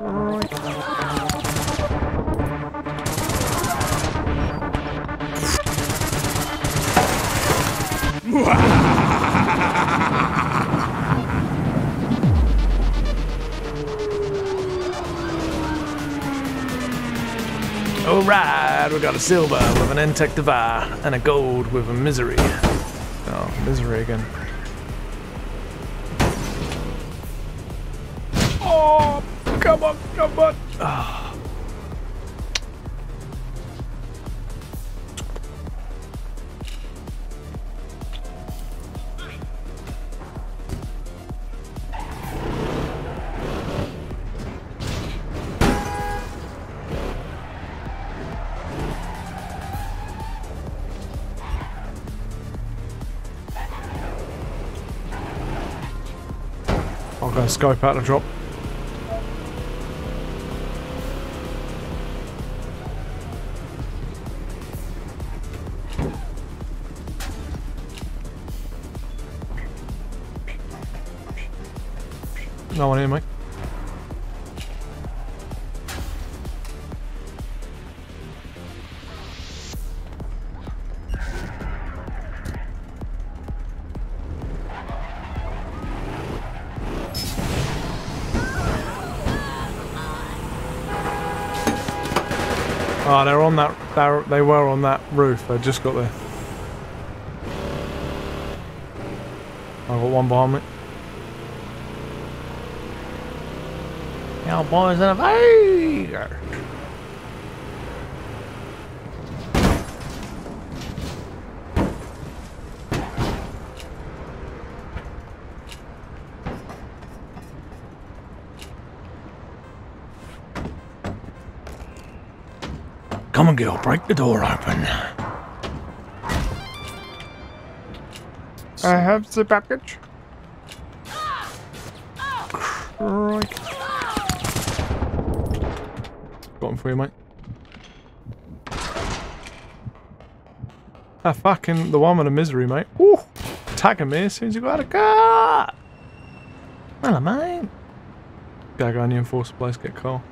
Alright, we got a silver with an N-Tech Divider and a gold with a misery. Oh, misery again. Oh, come on, come on. Oh. I'm going to scope out the drop. No one here, mate. Oh, they're on that. They were on that roof. They just got there. I've got one behind me. Cowboys and a Vader. Come on, girl, break the door open. I have the package. Crikey. Got him for you, mate. Ah, fucking the one with the misery, mate. Ooh, tagging me as soon as you got out of car. Hello, mate. Gotta go in the Enforcer place, get Carl.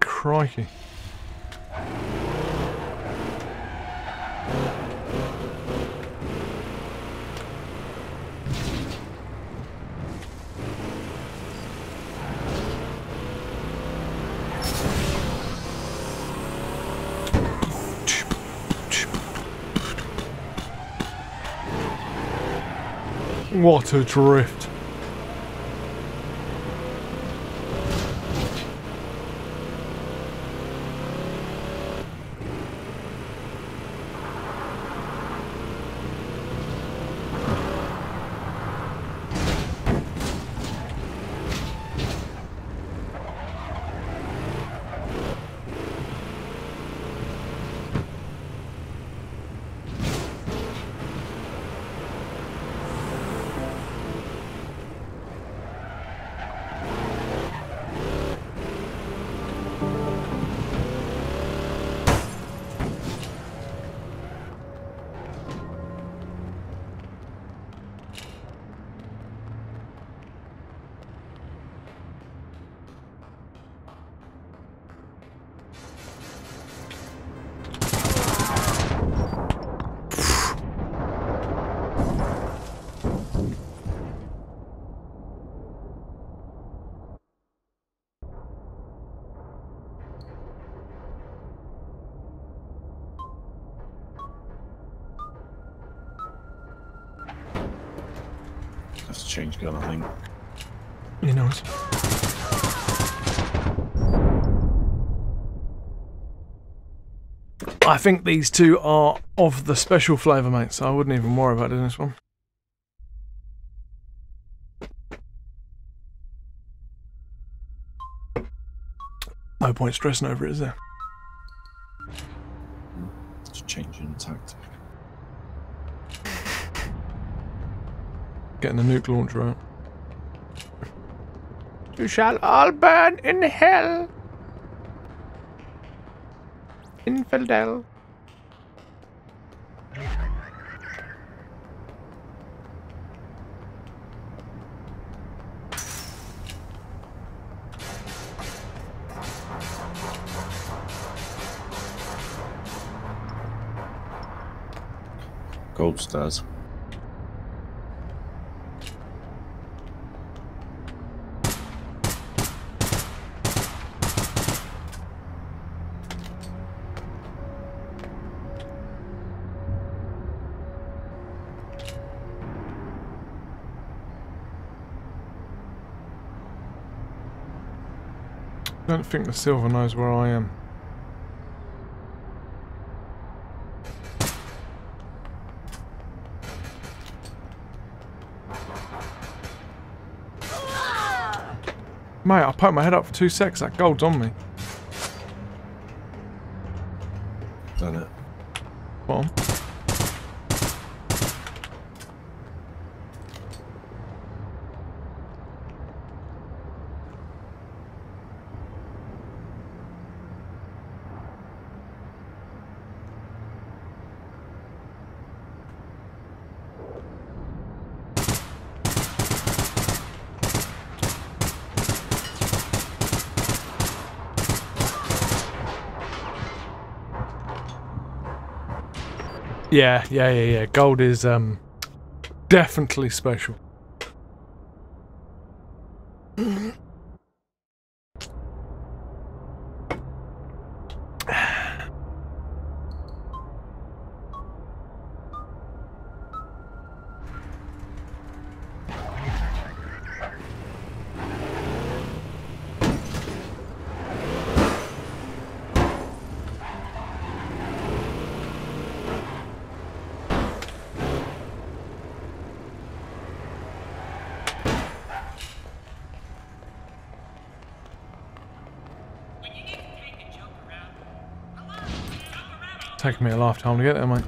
Crikey. What a drift. That's a change gun, I think. You know it. I think these two are of the special flavour, mate, so I wouldn't even worry about doing this one. No point stressing over it, is there? It's a change in tactic. Getting the nuke launcher out. You shall all burn in hell. Infidel. Go upstairs. I don't think the silver knows where I am. Mate, I poked my head up for 2 secs, that gold's on me. Done it. Bottom. Yeah. Gold is definitely special. Taking me a lifetime to get there, mate.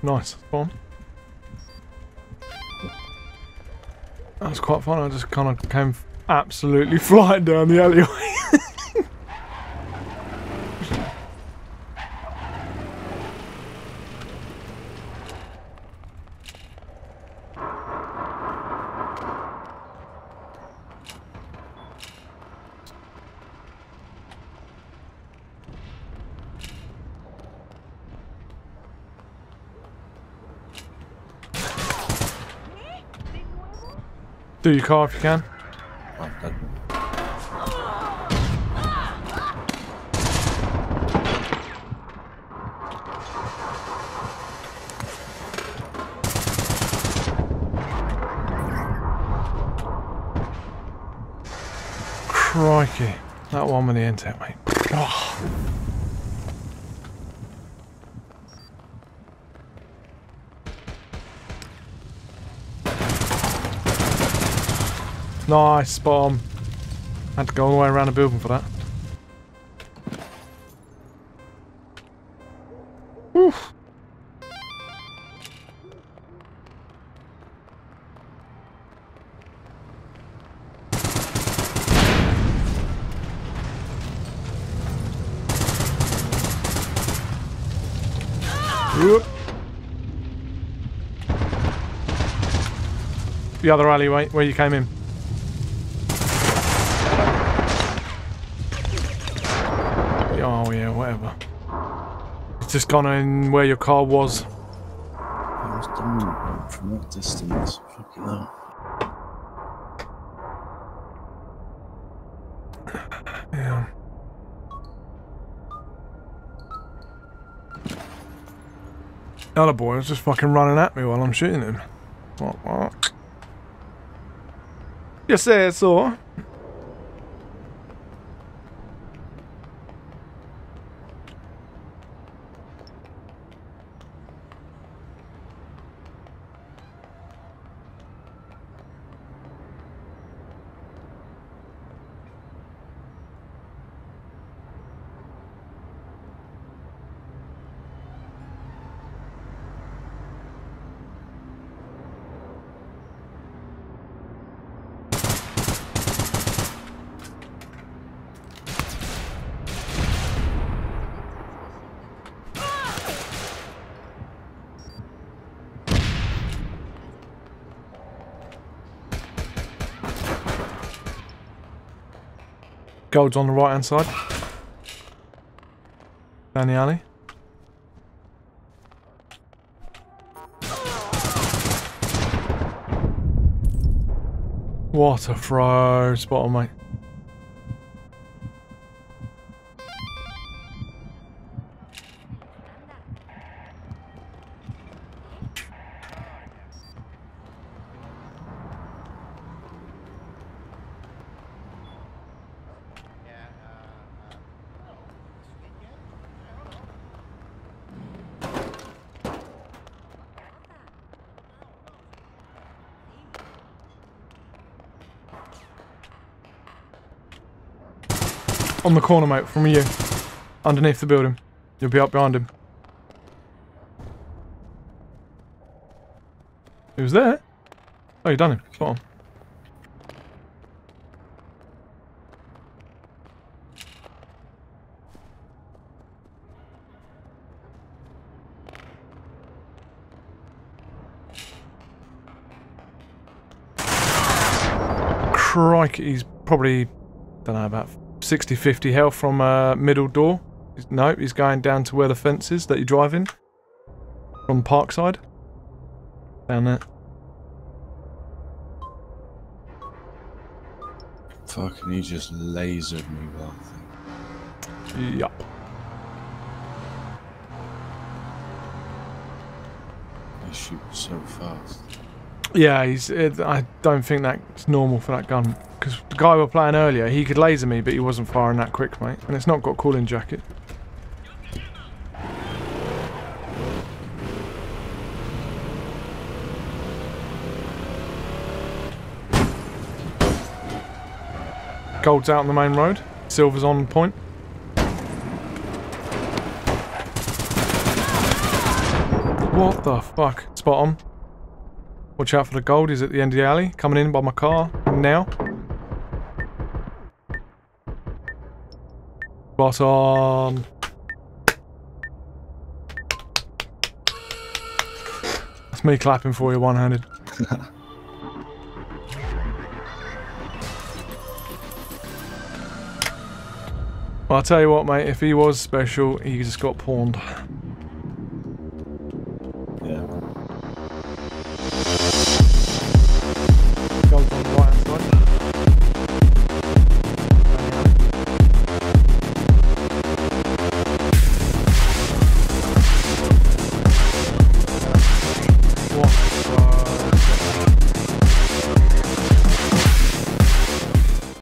Nice, fun. That was quite fun, I just kind of came absolutely flying down the alleyway. Do your car if you can. I'm dead. Crikey. That one with the N-Tech, mate. Oh. Nice bomb. Had to go all the way around the building for that. Oof. The other alleyway where you came in. Oh yeah, whatever. It's just gone in where your car was. I was dominant from that distance. Fuck it up. Yeah. The other boy was just fucking running at me while I'm shooting him. What? Yes, sir, so. Gold's on the right hand side. Down the alley. What a throw. Spot on, mate. On the corner, mate, from you. Underneath the building. You'll be up behind him. He was there? Oh, you done him. Spot on. Crikey, he's probably, don't know, about 60-50 health from middle door. No, he's going down to where the fence is that you drive in. From Parkside. Down there. Fucking he just lasered me with that thing. Yup. They shoot so fast. Yeah, he's. I don't think that's normal for that gun. Because the guy we were playing earlier, he could laser me, but he wasn't firing that quick, mate. And it's not got cooling jacket. Gold's out on the main road. Silver's on point. What the fuck? Spot on. Watch out for the gold, he's at the end of the alley. Coming in by my car now. Spot on. That's me clapping for you one-handed. Well, I'll tell you what, mate, if he was special, he just got pawned.